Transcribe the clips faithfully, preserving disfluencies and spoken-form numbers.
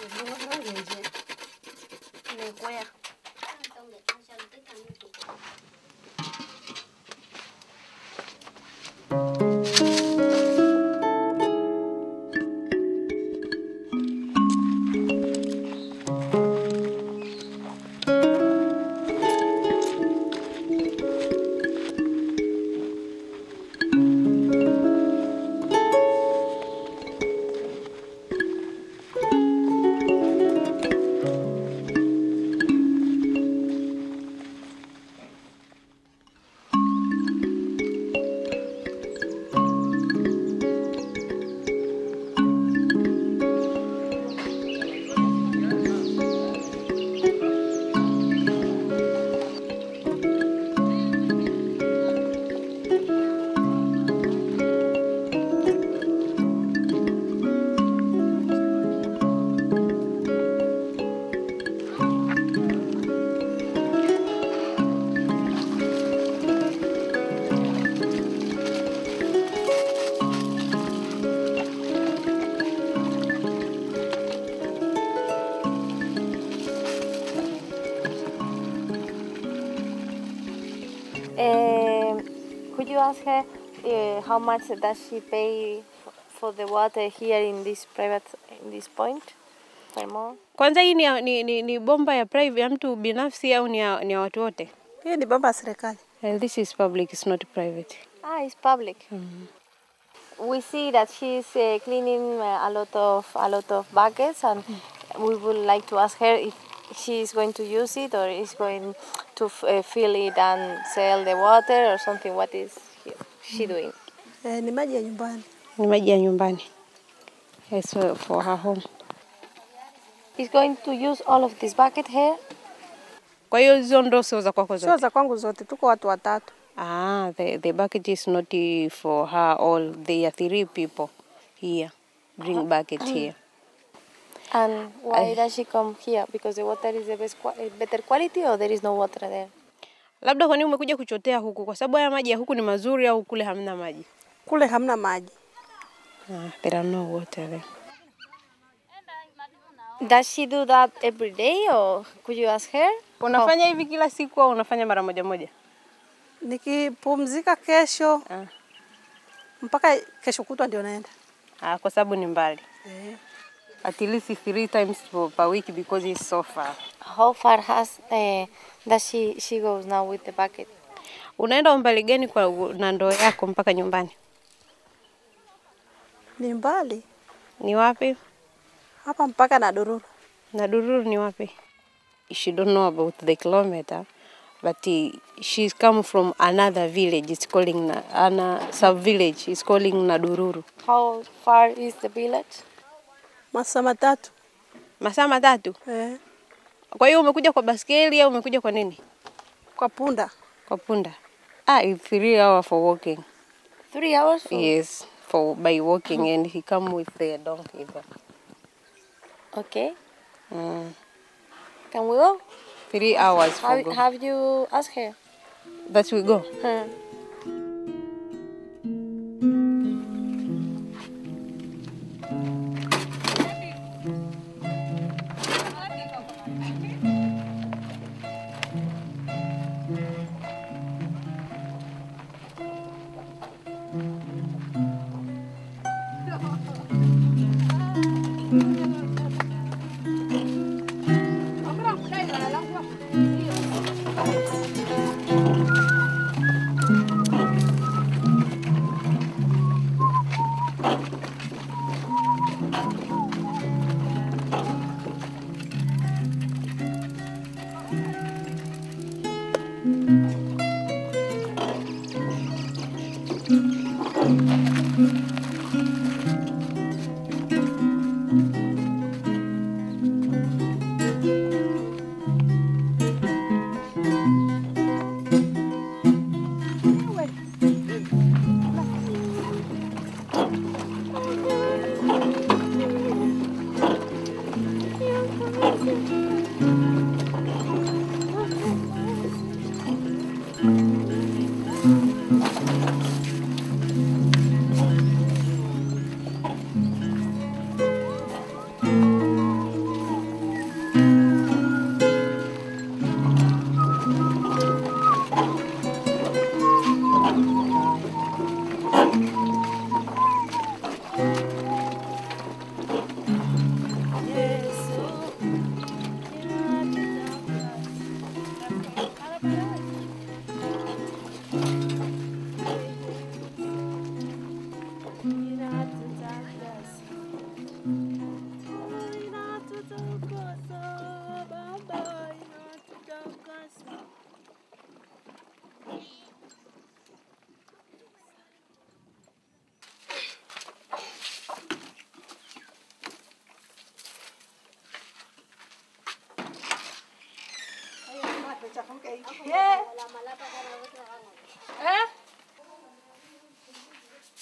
Me cuea. Could you ask her uh, how much does she pay for the water here in this private in this point? Kwanza hii ni ni ni bomba ya private ya mtu binafsi au ni ni watu wote? Hii ni bomba serikali. This is public, it's not private. Ah, it's public. Mm-hmm. We see that she's uh, cleaning a lot of a lot of buckets, and we would like to ask her if she is going to use it or is going to uh, fill it and sell the water or something. What is she doing? Ni maji ya nyumbani. Ni maji ya nyumbani. Yes, for her home. Is going to use all of this bucket here? Kwa hiyo hizo ndo sio za kwako zote. Sio za kwangu zote. Tuko watu watatu. Ah, the the bucket is not for her all. There are three people here. Bring bucket here. And why does she come here? Because the water is the best, better quality, or there is no water there? Labda kwani umekuja kuchotea huku kwa sababu ya maji ya huku ni mazuri au kule hamna maji? Kule hamna maji. Ah, there are no water there. Does she do that every day, or could you ask her? Unafanya hivi kila siku au unafanya mara moja moja? Nikipumzika kesho. Ah. Mpaka kesho kutwa ndio naenda. Ah, kwa sababu ni mbali. Eh. At least three times per week because it's so far. How far has uh, that she she goes now with the bucket? Unaenda umbali gani kwa na ndoo yako mpaka nyumbani? Ni mbali. Ni wapi? Hapa mpaka Nadururu. Nadururu ni wapi? She don't know about the kilometer, but she's come from another village. It's calling Ana sub village. It's calling Nadururu. How far is the village? Masaa matatu. Masaa matatu? Eh. Kwa hiyo umekuja kwa baskeli au umekuja kwa nini? Kwa punda. Kwa punda. Ah, it's three hours for walking. Three hours for? Yes, for by walking and he come with the donkey. Okay. Mm. Can we go? Three hours for have, go. Have you asked her? That we go. Hmm. Thank you.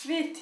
sweet.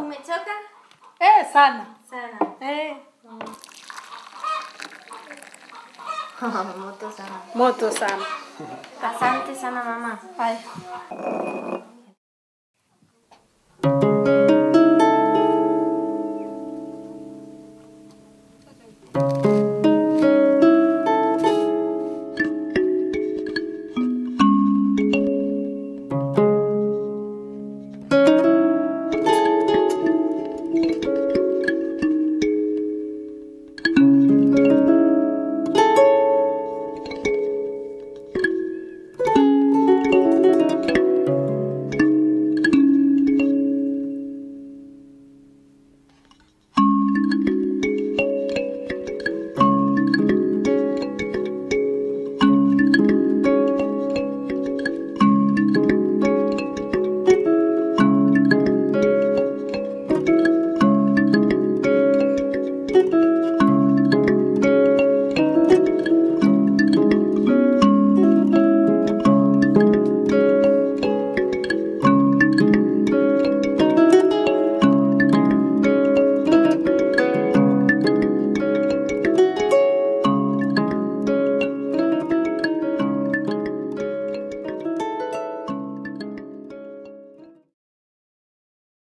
Umechoka? Eh, sana. Sana. Eh. Moto sana. Moto sana. Asante sana mama. Bye.